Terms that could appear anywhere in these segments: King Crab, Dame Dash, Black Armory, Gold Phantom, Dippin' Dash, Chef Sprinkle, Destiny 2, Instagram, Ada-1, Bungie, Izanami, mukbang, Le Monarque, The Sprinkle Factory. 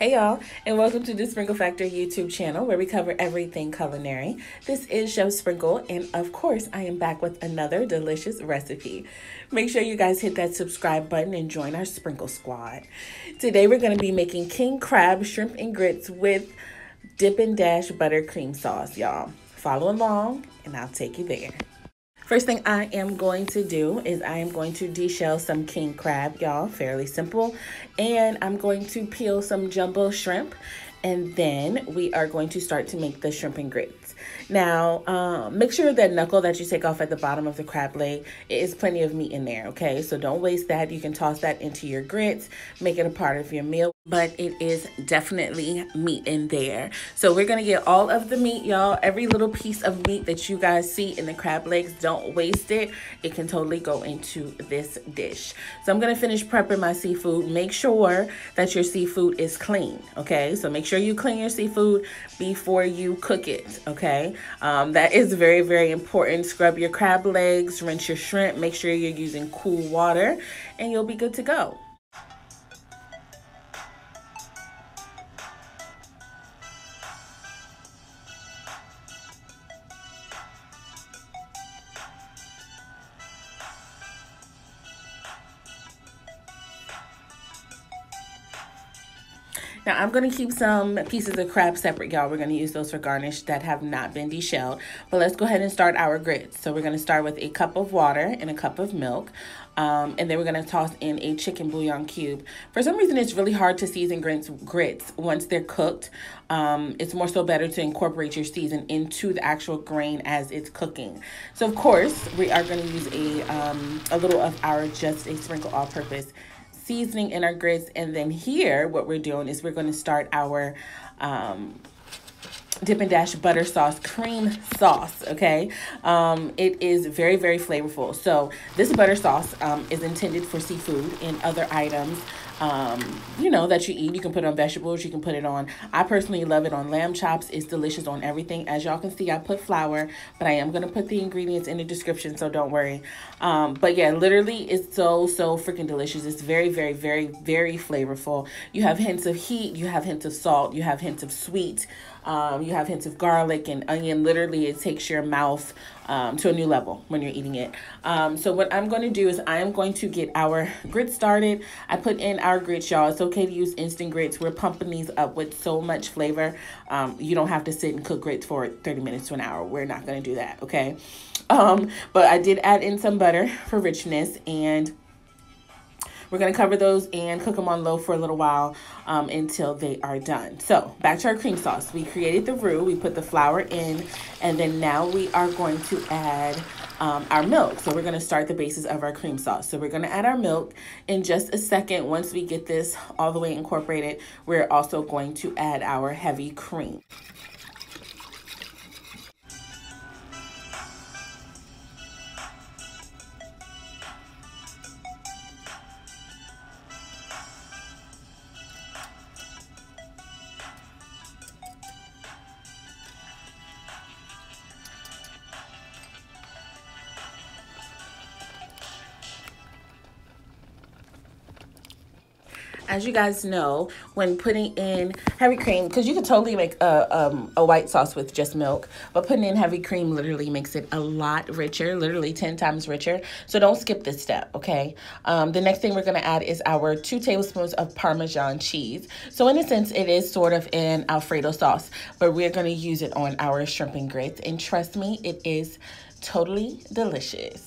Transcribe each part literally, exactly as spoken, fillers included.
Hey y'all, and welcome to the Sprinkle Factory YouTube channel where we cover everything culinary. This is Chef Sprinkle, and of course I am back with another delicious recipe. Make sure you guys hit that subscribe button and join our Sprinkle Squad. Today we're going to be making king crab shrimp and grits with Dippin' Dash buttercream sauce, y'all. Follow along and I'll take you there. First thing I am going to do is I am going to deshell some king crab, y'all, fairly simple. And I'm going to peel some jumbo shrimp, and then we are going to start to make the shrimp and grits. Now, uh, make sure that knuckle that you take off at the bottom of the crab leg, it is plenty of meat in there, okay? So don't waste that. You can toss that into your grits, make it a part of your meal, but it is definitely meat in there. So we're gonna get all of the meat, y'all. Every little piece of meat that you guys see in the crab legs, don't waste it. It can totally go into this dish. So I'm gonna finish prepping my seafood. Make sure that your seafood is clean, okay? So make sure you clean your seafood before you cook it, okay? Um, that is very, very important. Scrub your crab legs, rinse your shrimp, make sure you're using cool water, and you'll be good to go. Now, I'm going to keep some pieces of crab separate, y'all. We're going to use those for garnish that have not been deshelled. But let's go ahead and start our grits. So we're going to start with a cup of water and a cup of milk. Um, and then we're going to toss in a chicken bouillon cube. For some reason, it's really hard to season grits, grits once they're cooked. Um, it's more so better to incorporate your season into the actual grain as it's cooking. So, of course, we are going to use a, um, a little of our Just a Sprinkle all-purpose seasoning in our grits, and then here what we're doing is we're going to start our um Dippin' Dash butter sauce, cream sauce, okay? Um, it is very, very flavorful. So this butter sauce um, is intended for seafood and other items, um, you know, that you eat. You can put it on vegetables. You can put it on, I personally love it on lamb chops. It's delicious on everything. As y'all can see, I put flour, but I am going to put the ingredients in the description, so don't worry. Um, but yeah, literally, it's so, so freaking delicious. It's very, very, very, very flavorful. You have hints of heat. You have hints of salt. You have hints of sweet. Um, you have hints of garlic and onion. Literally, it takes your mouth um, to a new level when you're eating it. Um, so what I'm going to do is I am going to get our grits started. I put in our grits, y'all. It's okay to use instant grits. We're pumping these up with so much flavor. Um, you don't have to sit and cook grits for thirty minutes to an hour. We're not going to do that, okay? Um, but I did add in some butter for richness, and we're going to cover those and cook them on low for a little while um, until they are done. So back to our cream sauce. We created the roux. We put the flour in, and then now we are going to add um, our milk. So we're going to start the basis of our cream sauce. So we're going to add our milk in just a second. Once we get this all the way incorporated, we're also going to add our heavy cream. As you guys know, when putting in heavy cream, because you could totally make a, um, a white sauce with just milk, but putting in heavy cream literally makes it a lot richer, literally ten times richer. So don't skip this step, okay? Um, the next thing we're gonna add is our two tablespoons of Parmesan cheese. So in a sense, it is sort of an Alfredo sauce, but we're gonna use it on our shrimp and grits. And trust me, it is totally delicious.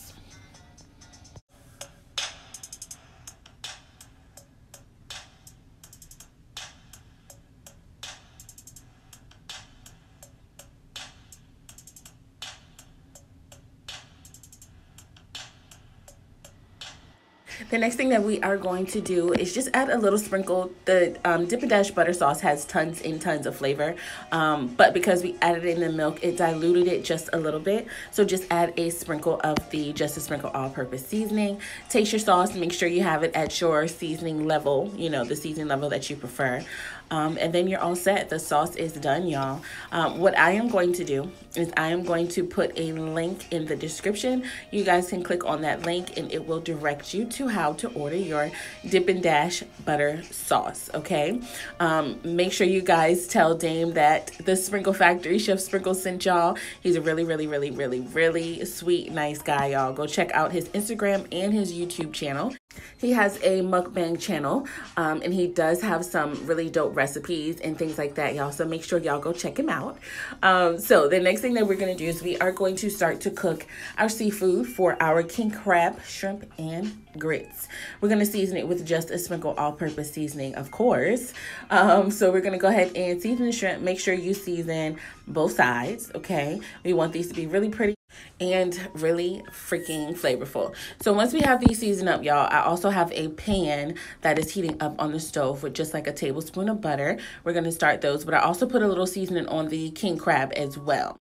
The next thing that we are going to do is just add a little sprinkle. The um, Dippin' Dash butter sauce has tons and tons of flavor, um, but because we added in the milk, it diluted it just a little bit. So just add a sprinkle of the Just a Sprinkle all-purpose seasoning. Taste your sauce. Make sure you have it at your seasoning level, you know, the seasoning level that you prefer. Um, and then you're all set. The sauce is done, y'all. Um, what I am going to do is I am going to put a link in the description. You guys can click on that link, and it will direct you to how how to order your Dippin' Dash butter sauce, okay? Um, make sure you guys tell Dame that the Sprinkle Factory, Chef Sprinkle, sent y'all. He's a really, really, really, really, really sweet, nice guy, y'all. Go check out his Instagram and his YouTube channel. He has a mukbang channel, um, and he does have some really dope recipes and things like that, y'all. So make sure y'all go check him out. Um, so the next thing that we're going to do is we are going to start to cook our seafood for our king crab, shrimp, and grits. We're going to season it with just a sprinkle all-purpose seasoning, of course. Um, so we're going to go ahead and season the shrimp. Make sure you season both sides, okay? We want these to be really pretty and really freaking flavorful. So once we have these seasoned up, y'all, I also have a pan that is heating up on the stove with just like a tablespoon of butter. We're going to start those, but I also put a little seasoning on the king crab as well.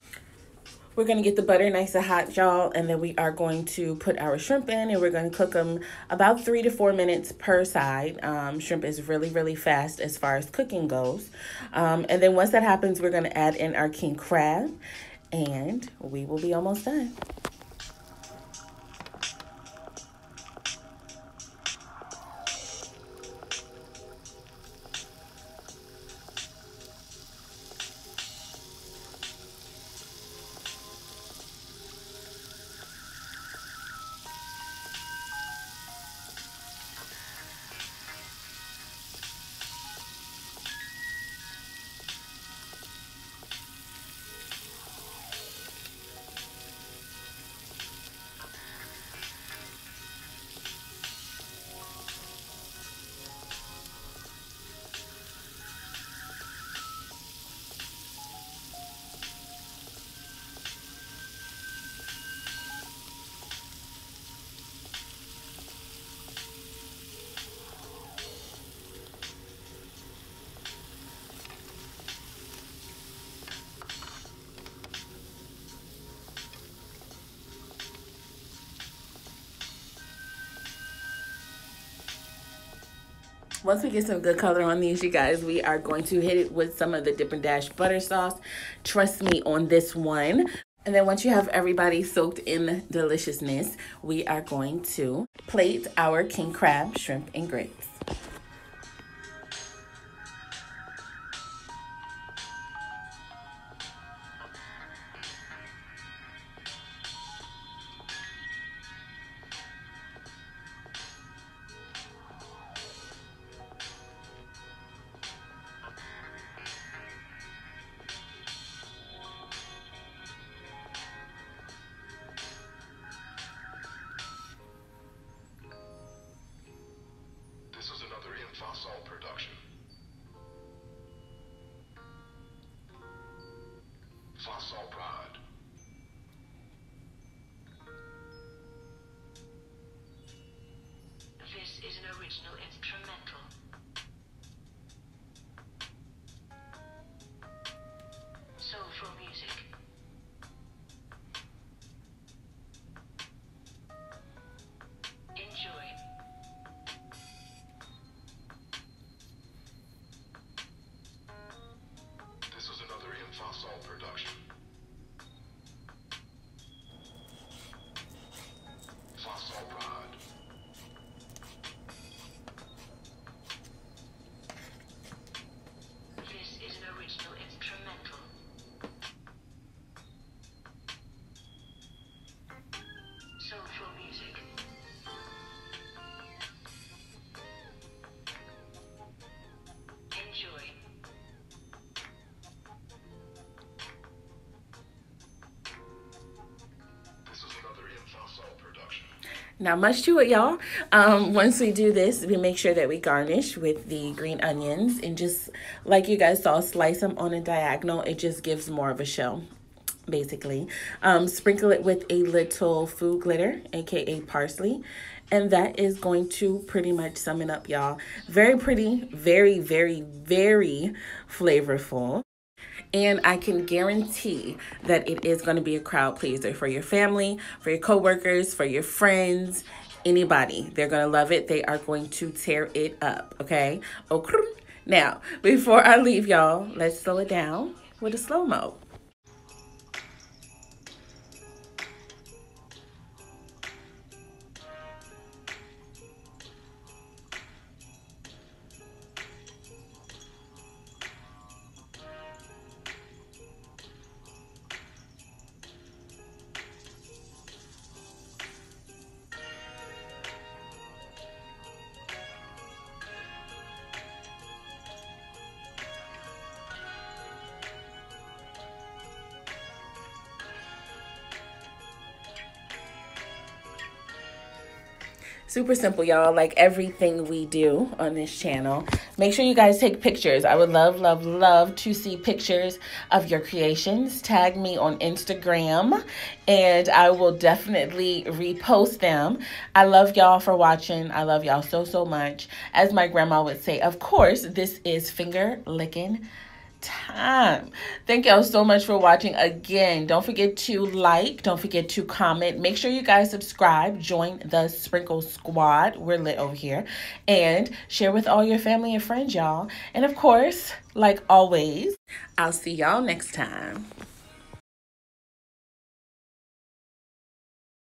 We're going to get the butter nice and hot, y'all, and then we are going to put our shrimp in, and we're going to cook them about three to four minutes per side. Um, shrimp is really, really fast as far as cooking goes. Um, and then once that happens, we're going to add in our king crab, and we will be almost done. Once we get some good color on these, you guys, we are going to hit it with some of the Dippin' Dash butter sauce. Trust me on this one. And then once you have everybody soaked in deliciousness, we are going to plate our king crab, shrimp, and grits. Production. Fossil prod. This is an original instrumental. Soulful music. Fossil production. Fossil rod. This is an original instrumental. Soulful music. Not much to it, y'all. Um, once we do this, we make sure that we garnish with the green onions, and just like you guys saw, slice them on a diagonal. It just gives more of a show, basically. Um, sprinkle it with a little food glitter, aka parsley, and that is going to pretty much sum it up, y'all. Very pretty, very, very, very flavorful. And I can guarantee that it is going to be a crowd pleaser for your family, for your coworkers, for your friends, anybody. They're going to love it. They are going to tear it up, okay? Okay. Now, before I leave, y'all, let's slow it down with a slow-mo. super simple, y'all, like everything we do on this channel. Make sure you guys take pictures. I would love, love, love to see pictures of your creations. Tag me on Instagram and I will definitely repost them. I love y'all for watching. I love y'all so, so much. As my grandma would say, of course, this is finger licking time. Thank y'all so much for watching. Again, don't forget to like, don't forget to comment. Make sure you guys subscribe, join the Sprinkle Squad. We're lit over here. And share with all your family and friends, y'all. And of course, like always, I'll see y'all next time.